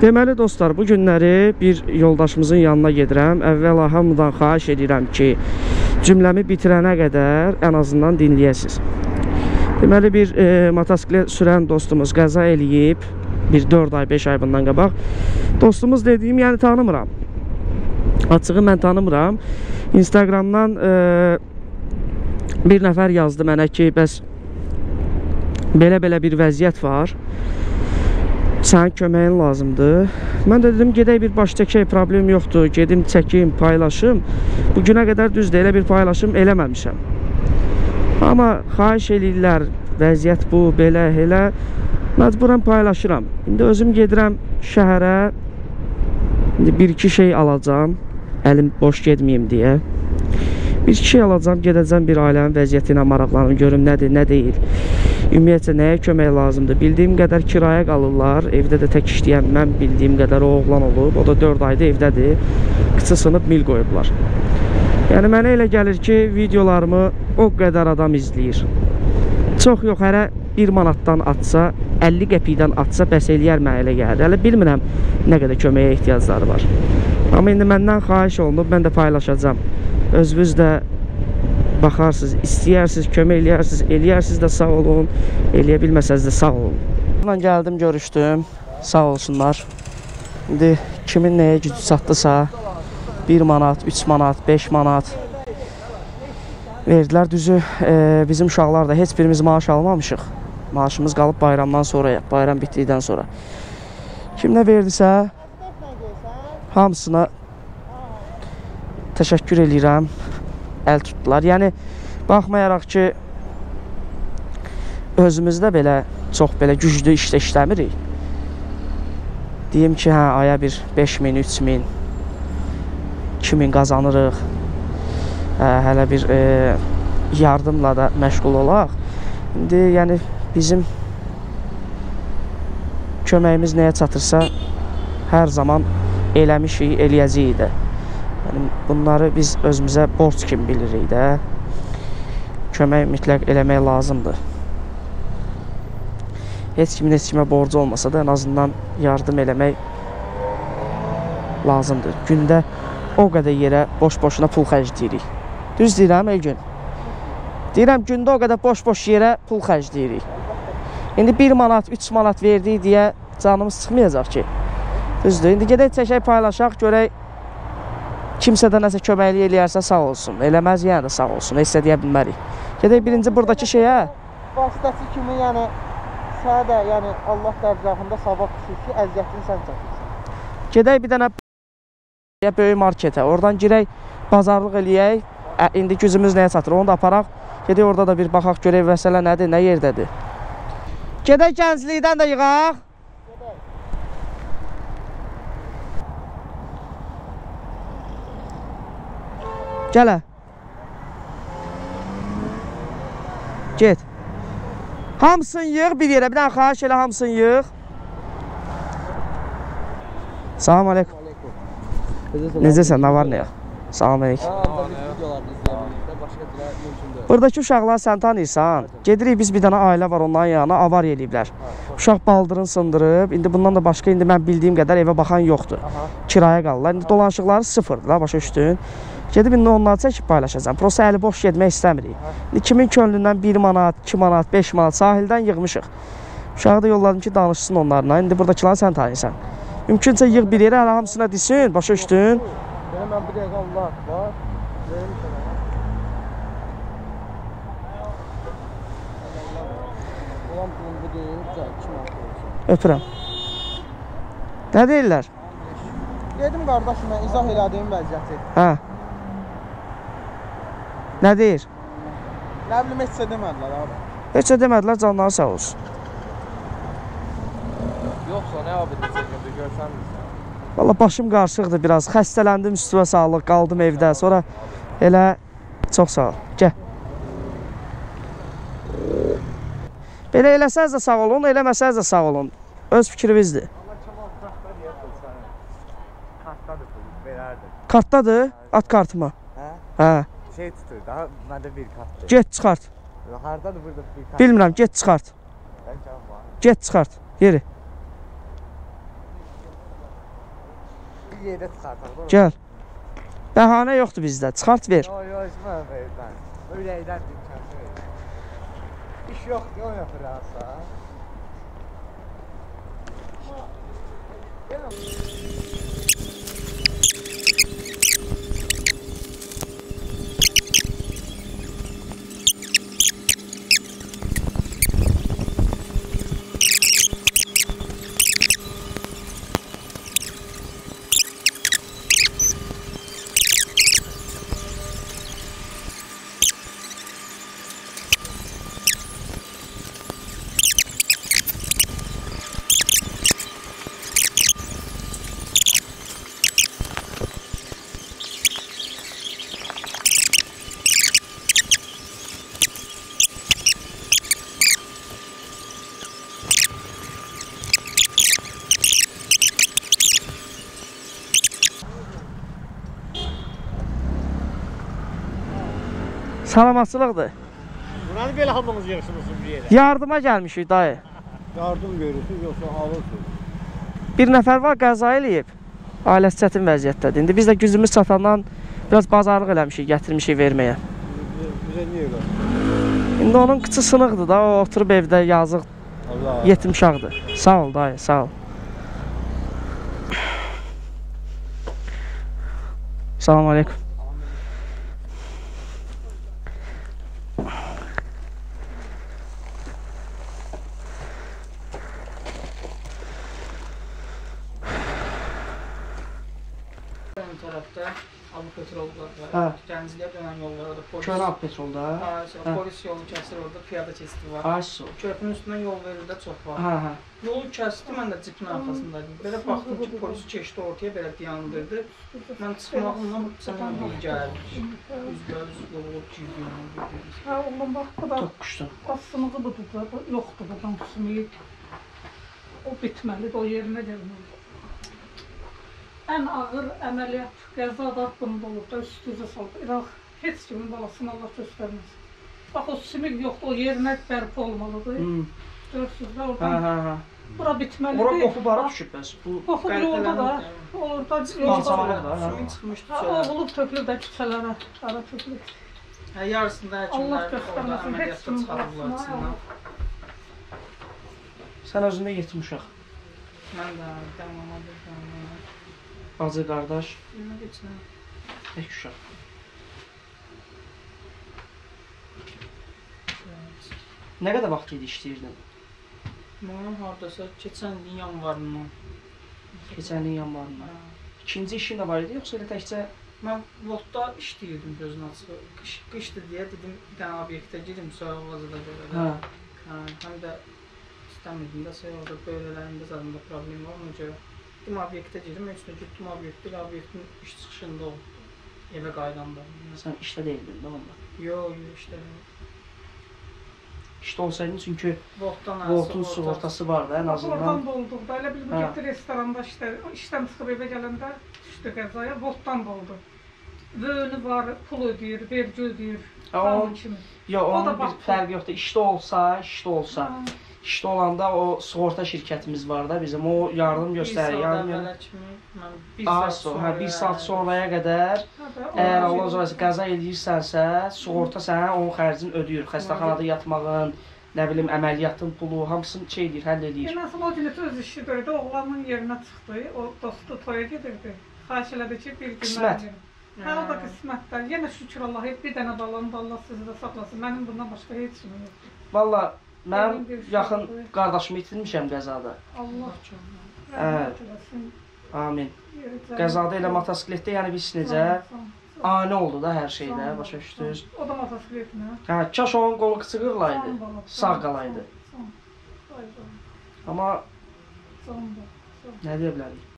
Deməli dostlar, bu günləri bir yoldaşımızın yanına gedirəm. Əvvəla hamıdan xahiş edirəm ki, cümləmi bitirənə qədər ən azından dinləyəsiniz. Deməli, bir motosiklet sürən dostumuz qəza eləyib, bir 4 ay, 5 ay bundan qabaq. Dostumuz dediyim, yəni tanımıram. Açığı mən tanımıram. Instagramdan bir nəfər yazdı mənə ki, bəs belə-belə bir vəziyyət var. Sənin köməyin lazımdır. Mən də dedim, gedək bir baş çəkək, problem yoxdur. Gedim, çəkim, paylaşım. Bugünə qədər düzdür, elə bir paylaşım eləməmişəm. Amma xahiş eləyirlər, vəziyyət bu, belə, elə. Məcburən paylaşıram. İndi özüm gedirəm şəhərə. İndi bir-iki şey alacam. Əlim boş gedməyim deyə. Bir-iki şey alacam, gedəcəm bir ailənin vəziyyəti ilə maraqlanım, görüm nədir, nə deyil. Ümumiyyətcə, nəyə kömək lazımdır? Bildiyim qədər kiraya qalırlar. Evdə də tək işləyən mən, bildiyim qədər o oğlan olub. O da 4 ayda evdədir. Qıçı sınıb mil qoyublar. Yəni, mənə elə gəlir ki, videolarımı o qədər adam izləyir. Çox yox, hərə 1 manatdan atsa, 50 qəpikdən atsa, bəs eləyər mənə elə gəlir. Hələ bilmirəm nə qədər köməyə ehtiyacları var. Amma indi məndən xahiş olunub, mən də paylaşacam. Özünüz də baxarsınız, istəyirsiniz, kömək eləyərsiniz, eləyərsiniz də sağ olun, eləyə bilməsəniz də sağ olun. Ondan gəldim, görüşdüm, sağ olsunlar. İndi kimin nəyə gücü çatdısa, 1 manat, 3 manat, 5 manat verdilər. Düzü, bizim uşaqlar da heç birimiz maaş almamışıq. Maaşımız qalıb bayramdan sonra, bayram bitdikdən sonra. Kim nə verdisə, hamısına təşəkkür eləyirəm. Əl tutdular. Yəni, baxmayaraq ki, özümüzdə belə çox belə güclü işlə işləmirik. Deyim ki, hə, aya bir 5000, 3000, 2000 qazanırıq. Hələ bir yardımla da məşğul olaq. İndi, yəni, bizim köməyimiz nəyə çatırsa, hər zaman eləmişik, eləyəcəyik də. Bunları biz özümüzə borc kimi bilirik də. Kömək mütləq eləmək lazımdır. Heç kimin heç kimə borcu olmasa da ən azından yardım eləmək lazımdır. Gündə o qədər yerə boş-boşuna pul xərcləyirik. Düz deyirəm, el gün. Deyirəm, gündə o qədər boş-boş yerə pul xərcləyirik. İndi 1 manat, 3 manat verdik deyə canımız çıxmayacaq ki. Düzdür, indi gedək çəkək, paylaşaq, görək. Kimsə də nəsə köməkli eləyərsə sağ olsun, eləməz yəni də sağ olsun, heç də deyə bilmərik. Gedək birinci buradakı şeyə. Vasitəçi kimi, yəni, sənə də, yəni, Allah dərgahında savab düşür ki, əziyyətini sən çəkirsən. Gedək bir dənə böyük marketə, oradan girək, bazarlıq eləyək, indi gücümüz nəyə çatır, onu da aparaq, gedək orada da bir baxaq, görək vəsələ nədir, nə yerdədir. Gedək gənclikdən də yığaq. Gələ. Get. Hamısını yığ bir yerə. Bir dənə xahiş elə, hamısını yığ. Salam aleykum. Necəsən, nə var, nə yox? Salam aleykum. Buradakı uşaqlar sən tanıyırsan. Gedirik, biz bir dənə ailə var, onların yanına avariya eləyiblər. Uşaq baldırını sındırıb. İndi bundan da başqa, indi mən bildiyim qədər evə baxan yoxdur. Kiraya qalırlar. İndi dolanışıqları sıfırdır, başa düşdün. Gedib, indi onları çəkib paylaşacam. Prosta əli boş gedmək istəmirik. Kimin könlündən 1 manat, 2 manat, 5 manat sahildən yığmışıq. Uşağı da yolladım ki, danışsın onlarla. İndi buradakiləri sən tanıyırsan. Mümkünsə yığ bir yerə, hələ hamısına desin, başa düşdün. Mən bir dəqiqə Allah var. Öpürəm. Nə deyirlər? Dedim qardaşım, mən izah elədiyim vəziyyəti. Hə. Nə deyir? Nə bilim, heç demədilər abi. Heç demədilər, canları sağ olsun. Yoxsa nə abi, necədir, görsən misin? Valla başım qarışıqdır biraz, xəstələndim, üstüvə sağlıq, qaldım evdə, sonra elə çox sağ ol, gəl. Belə eləsəniz də sağ olun, eləməsəniz də sağ olun, öz fikrinizdir. Kartdadır, at kartıma. Hə? Şey tutur, daha məndə bir kartdır. Get, çıxart. Haradadır burada bir kart? Bilmirəm, get, çıxart. Get, çıxart. Yeri. yerdə çıxartaq. Gəl. Bəhanə yoxdur bizdə. Çıxart ver. Yox, mən verəm. Ürəkdən imkanı. İş yoxdur, o yapırsa. Salamatçılıqdır. Buranı belə hamımız yığışmışıq bir yerə. Yardıma gəlmişik dayı. Yardım görürsünüz yoxsa havasız. Bir nəfər var qəza eləyib. Ailəsi çətin vəziyyətdədir. İndi biz də gücümüz çatandan biraz bazarlıq eləmişik, gətirmişik verməyə. Bizə niyə qalır? İndi onun qıçı sınıqdır da, o oturub evdə yazıq. Allah. Yetim uşaqdır. Sağ ol dayı, sağ ol. Salam aleykum. Köran petrolda. Ha, polis yolu kəsir orada, piyada keçidi var. Aşso. Köprünün üstündən yol verir də çox var. Hə, hə. Yolu kəsdi, mən də cipin arxasındaydım. Belə baxdım ki, polis keçdi ortaya, belə diyandırdı. Mən çıxmağımdan səmən bir gəldi. Üzgöz yolu girdi. Hə, ondan baxdı da. Toqquşdu. Qasınığı budur, yoxdur buradan sümük. O bitməlidir, o yerinə gəlməlidir. Ən ağır əməliyyat, qəzada bunun da olur da, üst-üzə saldı. İraq heç kimin balasını Allah göstərməz. Bax, o sümük yoxdur, o yerinə bərpa olmalıdır. Görürsünüz də oradan. Bura bitməlidir. Ora qoxu bara düşüb bəs. Qoxu yolda da, orada sümük çıxmışdı. Oğulub tökülür də küçələrə, ara tökülür. Yarısında həkimlər orada əməliyyatda çıxarırlar içindən. Sən özündə yetim uşaq. Mən də, dəmamadır. Azı qardaş, tək uşaq. Nə qədər vaxt idi işləyirdin? Mənim haradasa keçən ilin yanvarından. Keçən ilin yanvarından. İkinci işin də var idi, yoxsa elə təkcə? Mən lotda işləyirdim gözün açığı. Qışdı deyə dedim, bir dənə obyektə girim, soyaq vazıda belə. Həm də istəmirdim də, soyaqda böylələrində zadında problem var, ona görə. Gittim obyektə girim, üstünə gittim obyektə, obyektin iş çıxışında oldu, evə qaydanda. Sən işdə deyildin, də onda? Yox, işdə deyildin. İşdə olsaydın, çünki voltun sığortası vardı, ən azından. Voltdan dolduq da, elə bilmə getdi restoranda işdən çıxıb evə gələndə düşdü qəzaya, voltdan dolduq. Völü var, pul ödəyir, vergi ödəyir, hamı kimi. O da bax, fərq yoxdur, işdə olsa. İşdə olanda o sığorta şirkətimiz var da bizim, o yardım göstərir, bir saat sonraya qədər əgər Allah özələsə qəza edirsənsə, sığorta sənə onun xərcini ödəyir, xəstəxanada yatmağın, nə bilim, əməliyyatın pulu, hamısını şey edir, həll edir. Nasıl o günü öz işi gördü, oğlanın yerinə çıxdı, o dostu toya gedirdi, xahiş elədi ki, bir günlər edin. Hə, o da qismətdən, yenə şükür Allah, bir dənə balanı da Allah sizi də saplasın, mənim bundan başqa heç kimi yoxdur. Valla, mən yaxın qardaşımı itirmişəm qəzada. Allah üçün. Amin. Qəzada elə motosikletdə, yəni biz necə ani oldu da hər şeydə, başa düşdünüz. O da motosikletlə. Hə, kaş onun qolu qıçıqırlaydı, sağ qalaydı. Amma nə deyə bilərik?